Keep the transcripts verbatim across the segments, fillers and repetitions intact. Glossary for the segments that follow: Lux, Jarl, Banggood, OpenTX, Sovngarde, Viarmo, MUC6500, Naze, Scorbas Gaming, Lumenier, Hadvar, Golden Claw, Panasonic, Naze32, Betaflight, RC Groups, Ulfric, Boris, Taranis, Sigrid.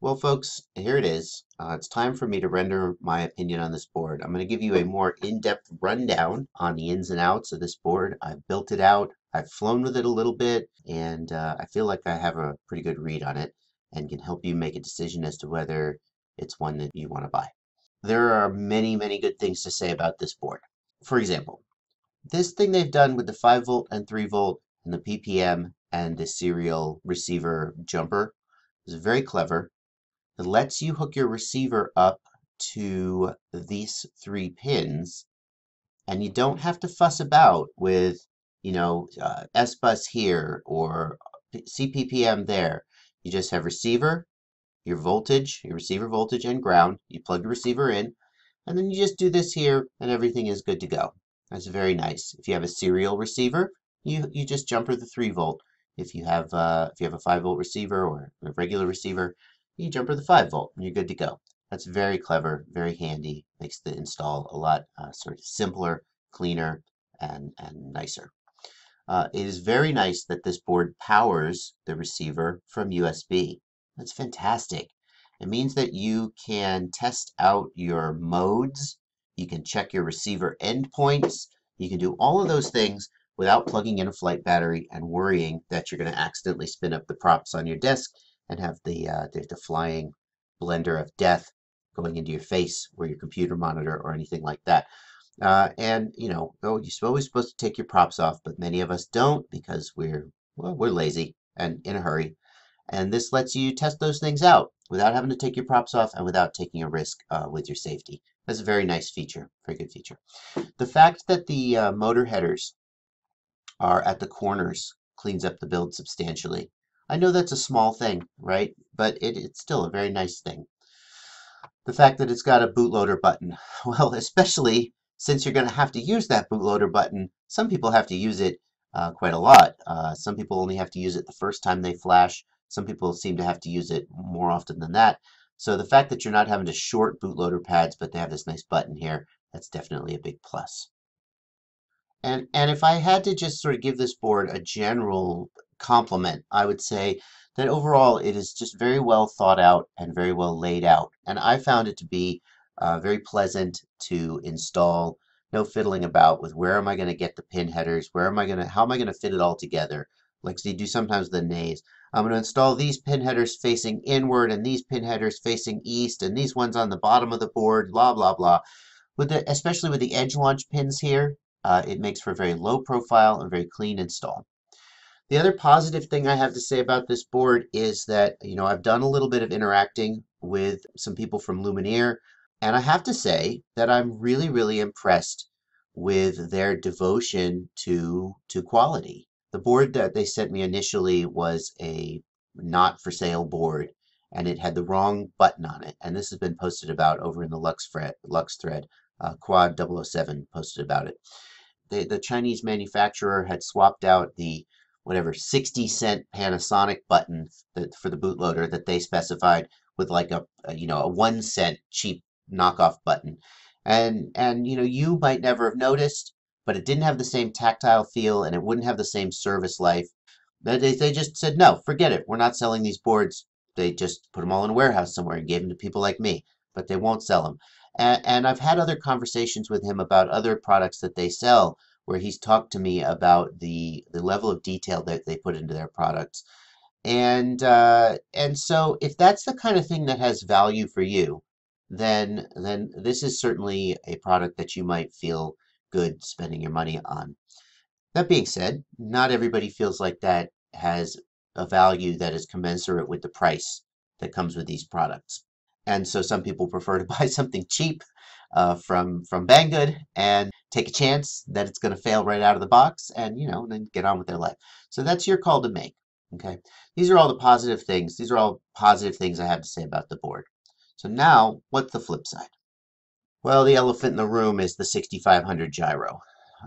Well, folks, here it is. Uh, it's time for me to render my opinion on this board. I'm going to give you a more in-depth rundown on the ins and outs of this board. I've built it out, I've flown with it a little bit, and uh, I feel like I have a pretty good read on it and can help you make a decision as to whether it's one that you want to buy. There are many, many good things to say about this board. For example, this thing they've done with the five volt and three volt and the P P M and the serial receiver jumper is very clever. It lets you hook your receiver up to these three pins, and you don't have to fuss about with, you know, uh, S bus here or C P P M there. You just have receiver, your voltage, your receiver voltage and ground. You plug your receiver in, and then you just do this here, and everything is good to go. That's very nice. If you have a serial receiver, you you just jumper the three volt. If you have uh, if you have a five volt receiver or a regular receiver, you jumper the five volt and you're good to go. That's very clever, very handy, makes the install a lot uh, sort of simpler, cleaner, and, and nicer. Uh, it is very nice that this board powers the receiver from U S B. That's fantastic. It means that you can test out your modes, you can check your receiver endpoints, you can do all of those things without plugging in a flight battery and worrying that you're going to accidentally spin up the props on your desk and have the, uh, the the flying blender of death going into your face or your computer monitor or anything like that. Uh, and, you know, oh, you're always supposed to take your props off, but many of us don't because we're, well, we're lazy and in a hurry. And this lets you test those things out without having to take your props off and without taking a risk uh, with your safety. That's a very nice feature, very good feature. The fact that the uh, motor headers are at the corners cleans up the build substantially. I know that's a small thing, right? But it, it's still a very nice thing. The fact that it's got a bootloader button. Well, especially since you're going to have to use that bootloader button, some people have to use it uh, quite a lot. Uh, some people only have to use it the first time they flash. Some people seem to have to use it more often than that. So the fact that you're not having to short bootloader pads, but they have this nice button here, that's definitely a big plus. And, and if I had to just sort of give this board a general compliment, I would say that overall it is just very well thought out and very well laid out, and I found it to be uh, very pleasant to install. No fiddling about with where am I going to get the pin headers, where am I going to, how am I going to fit it all together, like so you do sometimes with the Naze. I'm going to install these pin headers facing inward and these pin headers facing east and these ones on the bottom of the board, blah blah blah. With the, especially with the edge launch pins here, uh, it makes for a very low profile and very clean install. The other positive thing I have to say about this board is that, you know, I've done a little bit of interacting with some people from Lumenier, and I have to say that I'm really, really impressed with their devotion to, to quality. The board that they sent me initially was a not for sale board, and it had the wrong button on it. And this has been posted about over in the Lux, thread, Lux thread, uh, Quad double oh seven posted about it. They, the Chinese manufacturer had swapped out the whatever sixty cent Panasonic button that, for the bootloader that they specified with like a, a you know a one cent cheap knockoff button, and and you know you might never have noticed, but it didn't have the same tactile feel and it wouldn't have the same service life. They they just said no, forget it. We're not selling these boards. They just put them all in a warehouse somewhere and gave them to people like me, but they won't sell them. And, and I've had other conversations with him about other products that they sell, where he's talked to me about the, the level of detail that they put into their products. And, uh, and so if that's the kind of thing that has value for you, then, then this is certainly a product that you might feel good spending your money on. That being said, not everybody feels like that has a value that is commensurate with the price that comes with these products. And so some people prefer to buy something cheap uh, from, from Banggood and take a chance that it's going to fail right out of the box and, you know, then get on with their life. So that's your call to make, okay? These are all the positive things. These are all positive things I have to say about the board. So now, what's the flip side? Well, the elephant in the room is the sixty-five hundred gyro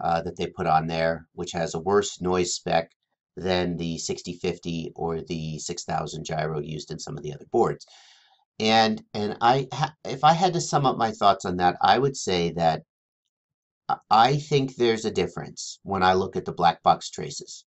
uh, that they put on there, which has a worse noise spec than the sixty fifty or the six thousand gyro used in some of the other boards. And, and I ha if I had to sum up my thoughts on that, I would say that I think there's a difference when I look at the black box traces.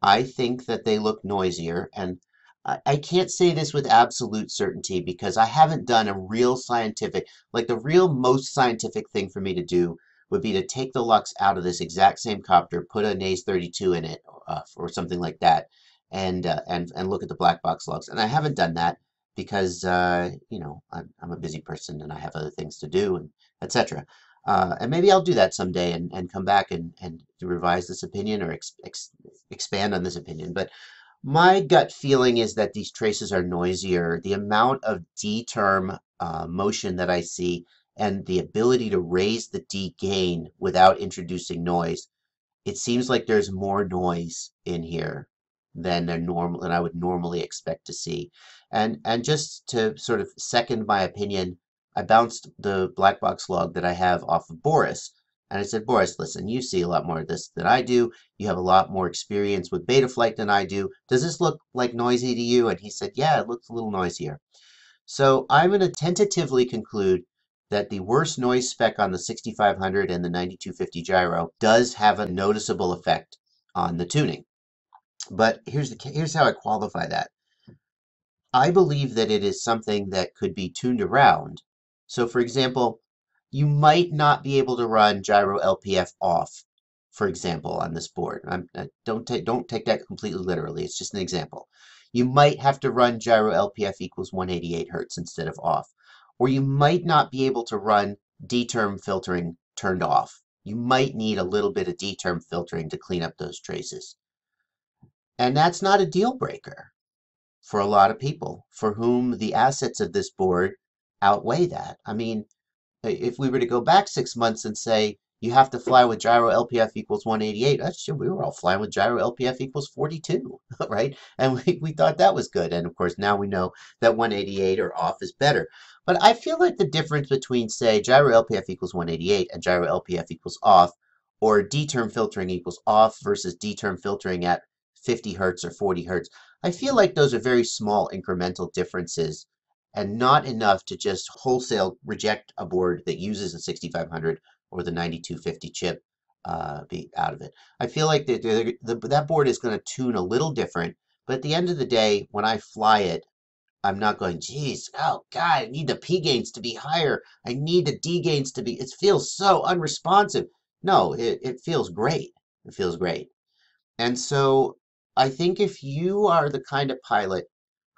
I think that they look noisier, and I can't say this with absolute certainty because I haven't done a real scientific, like the real most scientific thing for me to do would be to take the Lux out of this exact same copter, put a Naze thirty-two in it uh, or something like that, and uh, and and look at the black box logs. And I haven't done that because uh, you know I'm, I'm a busy person and I have other things to do, and et cetera. Uh, and maybe I'll do that someday and, and come back and, and revise this opinion or ex ex expand on this opinion. But my gut feeling is that these traces are noisier. The amount of D-term uh, motion that I see and the ability to raise the D-gain without introducing noise, it seems like there's more noise in here than a normal than I would normally expect to see. And, and just to sort of second my opinion, I bounced the black box log that I have off of Boris. And I said, Boris, listen, you see a lot more of this than I do. You have a lot more experience with Betaflight than I do. Does this look like noisy to you? And he said, yeah, it looks a little noisier. So I'm going to tentatively conclude that the worst noise spec on the sixty-five hundred and the ninety-two fifty gyro does have a noticeable effect on the tuning. But here's, the, here's how I qualify that. I believe that it is something that could be tuned around. So for example, you might not be able to run gyro L P F off, for example, on this board. I'm, I don't, ta don't take that completely literally. It's just an example. You might have to run gyro L P F equals one eighty-eight hertz instead of off. Or you might not be able to run D-term filtering turned off. You might need a little bit of D-term filtering to clean up those traces. And that's not a deal breaker for a lot of people for whom the assets of this board outweigh that. I mean, if we were to go back six months and say, you have to fly with gyro L P F equals one eighty-eight, that's, we were all flying with gyro L P F equals forty-two, right? And we, we thought that was good. And of course, now we know that one eighty-eight or off is better. But I feel like the difference between, say, gyro L P F equals one eighty-eight and gyro L P F equals off, or D-term filtering equals off versus D-term filtering at fifty hertz or forty hertz, I feel like those are very small incremental differences and not enough to just wholesale reject a board that uses a sixty-five hundred or the ninety-two fifty chip uh, be out of it. I feel like the, the, the, that board is going to tune a little different, but at the end of the day, when I fly it, I'm not going, geez, oh God, I need the P gains to be higher. I need the D gains to be, it feels so unresponsive. No, it, it feels great. It feels great. And so I think if you are the kind of pilot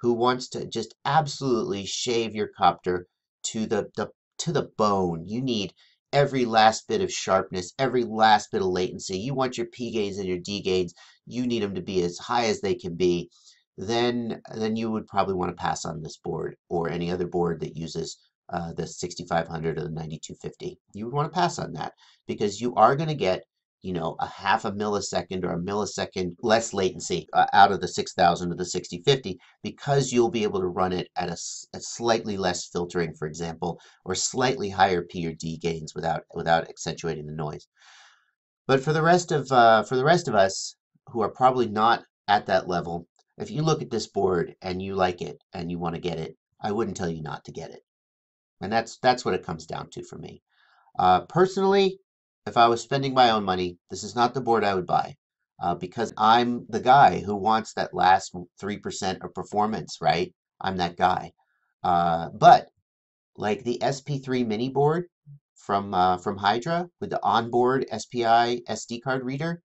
who wants to just absolutely shave your copter to the, the to the bone. You need every last bit of sharpness, every last bit of latency. You want your P gains and your D gains. You need them to be as high as they can be. Then, then you would probably want to pass on this board or any other board that uses uh, the sixty-five hundred or the ninety-two fifty. You would want to pass on that because you are going to get, you know, a half a millisecond or a millisecond less latency uh, out of the six thousand or the sixty fifty because you'll be able to run it at a, a slightly less filtering, for example, or slightly higher P or D gains without without accentuating the noise. But for the rest of uh, for the rest of us who are probably not at that level, if you look at this board and you like it and you want to get it, I wouldn't tell you not to get it. And that's that's what it comes down to for me uh, personally. If I was spending my own money, this is not the board I would buy uh, because I'm the guy who wants that last three percent of performance, right? I'm that guy. Uh, but like the S P three mini board from uh, from Hydra with the onboard S P I S D card reader,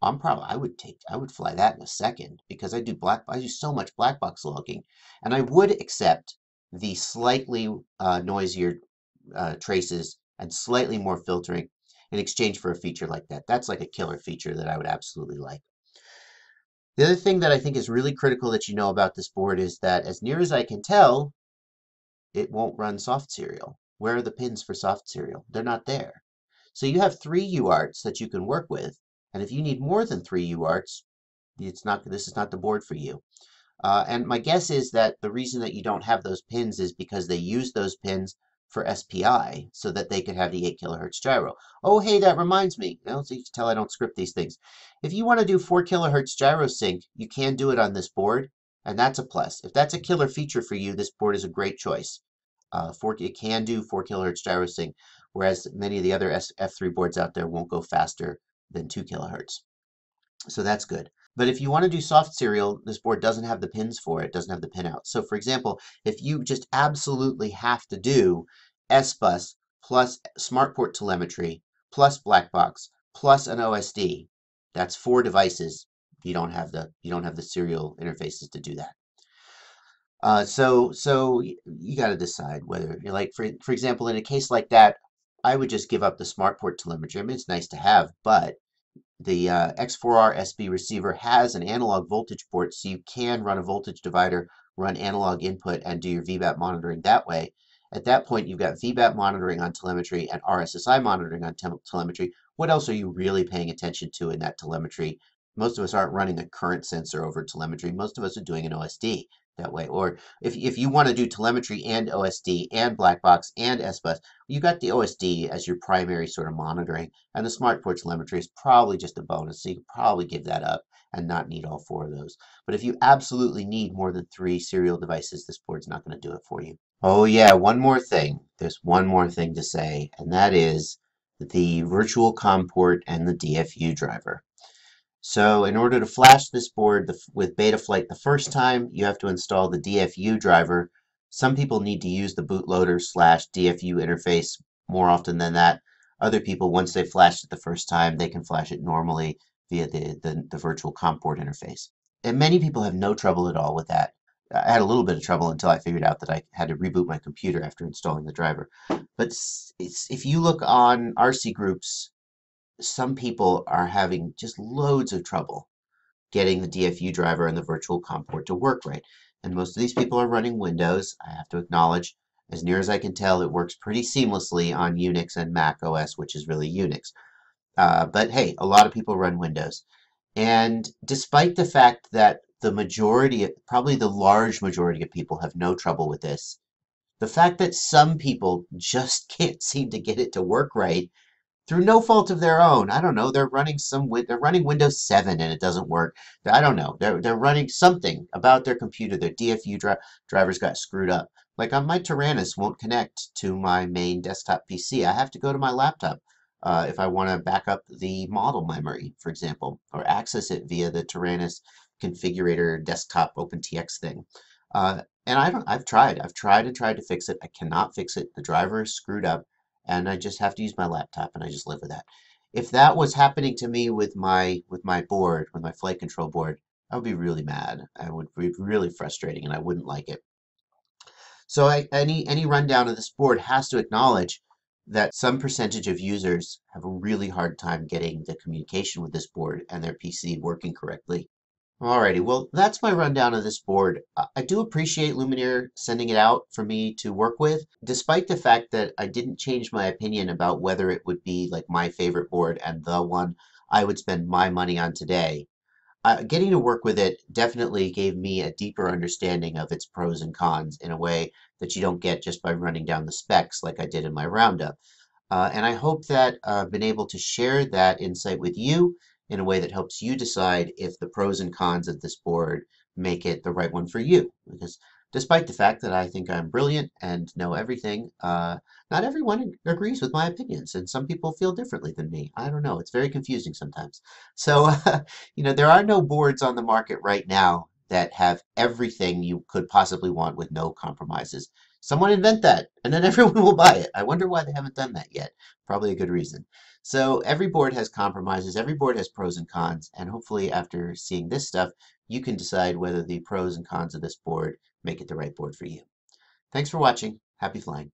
I'm probably I would take I would fly that in a second because I do black I do so much black box logging, and I would accept the slightly uh, noisier uh, traces and slightly more filtering in exchange for a feature like that. That's like a killer feature that I would absolutely like. The other thing that I think is really critical that you know about this board is that, as near as I can tell, it won't run soft serial. Where are the pins for soft serial? They're not there. So you have three U A R Ts that you can work with, and if you need more than three U A R Ts, it's not, this is not the board for you. Uh, and my guess is that the reason that you don't have those pins is because they use those pins for S P I so that they could have the eight kilohertz gyro. Oh, hey, that reminds me. Well, so you can tell I don't script these things. If you want to do four kilohertz gyro sync, you can do it on this board, and that's a plus. If that's a killer feature for you, this board is a great choice. Uh, four, it can do four kilohertz gyro sync, whereas many of the other F three boards out there won't go faster than two kilohertz. So that's good. But if you want to do soft serial, this board doesn't have the pins for it, doesn't have the pin out. So for example, if you just absolutely have to do S bus plus smart port telemetry plus black box plus an O S D, that's four devices. You don't have the you don't have the serial interfaces to do that. Uh, so so you got to decide whether you're like for for example, in a case like that, I would just give up the smart port telemetry. I mean, it's nice to have, but the uh, X four R S B receiver has an analog voltage port, so you can run a voltage divider, run analog input, and do your V BAP monitoring that way. At that point, you've got V BAP monitoring on telemetry and R S S I monitoring on telemetry. What else are you really paying attention to in that telemetry? Most of us aren't running a current sensor over telemetry. Most of us are doing an O S D that way. Or if, if you want to do telemetry and O S D and black box and S bus, you got the O S D as your primary sort of monitoring, and the smart port telemetry is probably just a bonus, so you can probably give that up and not need all four of those. But if you absolutely need more than three serial devices, this board's not going to do it for you. Oh yeah, one more thing. There's one more thing to say, and that is the virtual COM port and the D F U driver. So in order to flash this board the, with Betaflight the first time, you have to install the D F U driver. Some people need to use the bootloader slash D F U interface more often than that. Other people, once they flash it the first time, they can flash it normally via the, the, the virtual COM port interface. And many people have no trouble at all with that. I had a little bit of trouble until I figured out that I had to reboot my computer after installing the driver. But it's, it's, if you look on R C Groups, some people are having just loads of trouble getting the D F U driver and the virtual COM port to work right. And most of these people are running Windows, I have to acknowledge. As near as I can tell, it works pretty seamlessly on Unix and Mac O S, which is really Unix. Uh, but hey, a lot of people run Windows. And despite the fact that the majority, probably the large majority of people have no trouble with this, the fact that some people just can't seem to get it to work right through no fault of their own. I don't know. They're running some. They're running Windows seven and it doesn't work. I don't know. They're they're running something about their computer. Their D F U dri drivers got screwed up. Like on my Taranis won't connect to my main desktop P C. I have to go to my laptop uh, if I want to back up the model memory, for example, or access it via the Taranis configurator desktop OpenTX thing. Uh, and I don't. I've tried. I've tried and tried to fix it. I cannot fix it. The driver is screwed up. And I just have to use my laptop, and I just live with that. If that was happening to me with my with my board, with my flight control board, I would be really mad. I would be really frustrating, and I wouldn't like it. So I, any any rundown of this board has to acknowledge that some percentage of users have a really hard time getting the communication with this board and their P C working correctly. Alrighty, well, that's my rundown of this board. I do appreciate Lumenier sending it out for me to work with, despite the fact that I didn't change my opinion about whether it would be like my favorite board and the one I would spend my money on today. Uh, getting to work with it definitely gave me a deeper understanding of its pros and cons in a way that you don't get just by running down the specs like I did in my roundup. Uh, and I hope that I've been able to share that insight with you in a way that helps you decide if the pros and cons of this board make it the right one for you. Because despite the fact that I think I'm brilliant and know everything, uh, not everyone agrees with my opinions, and some people feel differently than me. I don't know. It's very confusing sometimes. So, uh, you know, there are no boards on the market right now that have everything you could possibly want with no compromises. Someone invent that, and then everyone will buy it. I wonder why they haven't done that yet. Probably a good reason. So every board has compromises. Every board has pros and cons. And hopefully after seeing this stuff, you can decide whether the pros and cons of this board make it the right board for you. Thanks for watching. Happy flying.